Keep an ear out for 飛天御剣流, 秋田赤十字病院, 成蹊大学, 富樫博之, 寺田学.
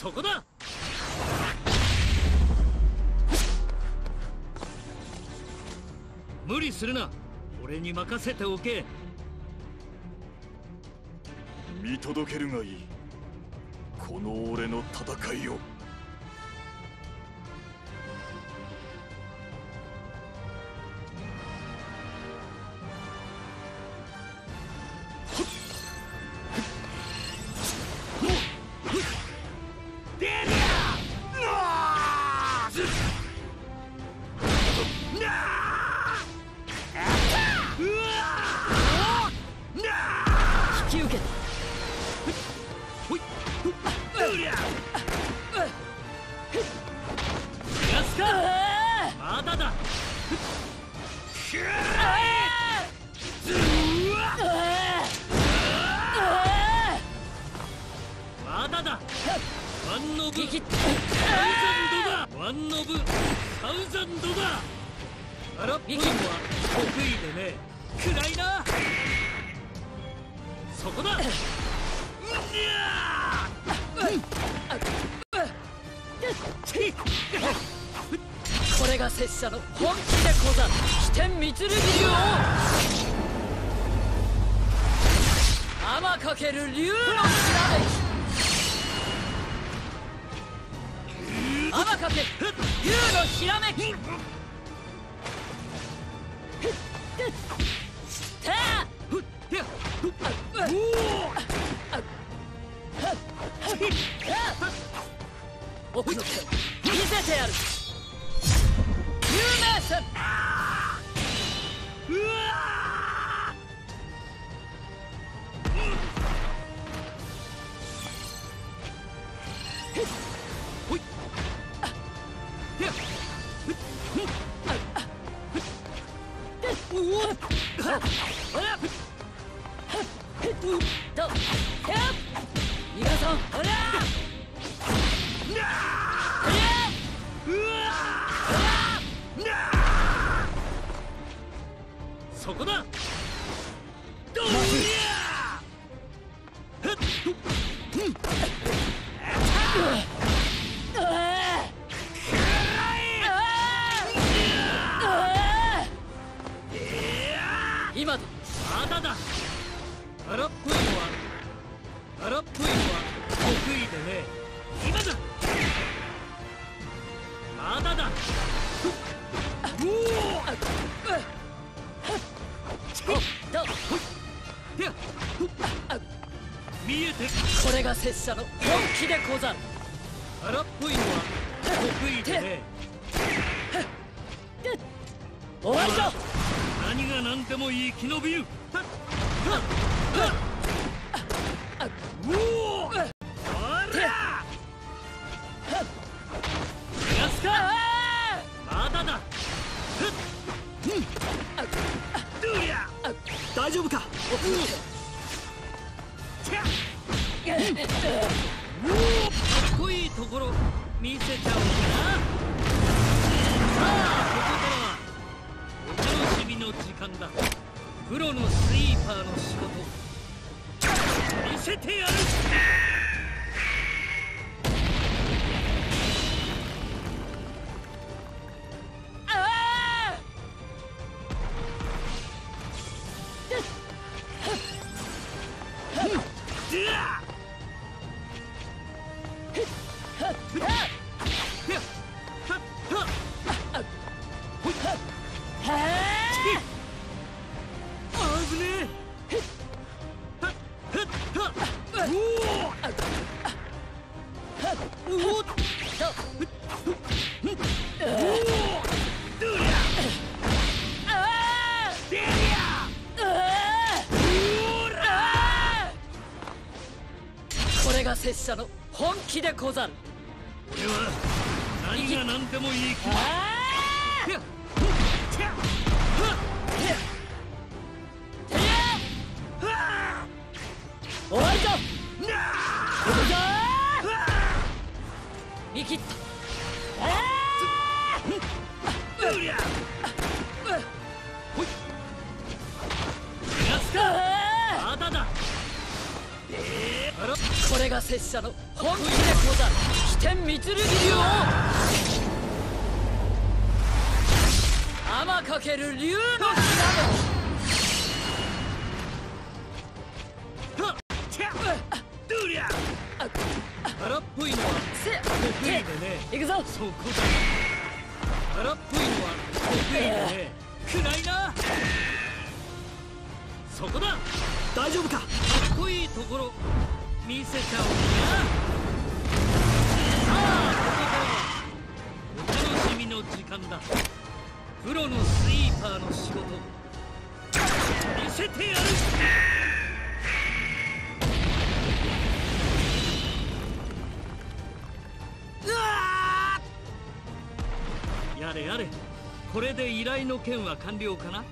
そこだ。無理するな。俺に任せておけ。見届けるがいい、この俺の戦いを。拙者の本気でござる。荒っぽいのは得意でね。終わりだ。何が何でも生き延びる。大丈夫か。見せちゃおうかな。さあ、ここからはお楽しみの時間だ。プロのスイーパーの仕事、見せてやる。拙者の本気でござる。俺は何が何でもいい気これが拙者の本気でござる。飛天御剣流を天かける竜の極め。荒っぽいのは得意でね。行くぞ。そこだ。荒っぽいのは得意でね。暗いな。そこだ。大丈夫か。かっこいいところ見せちゃおうな。さあ、ここからお楽しみの時間だ。プロのスイーパーの仕事見せてやる。やれやれ、これで依頼の件は完了かな。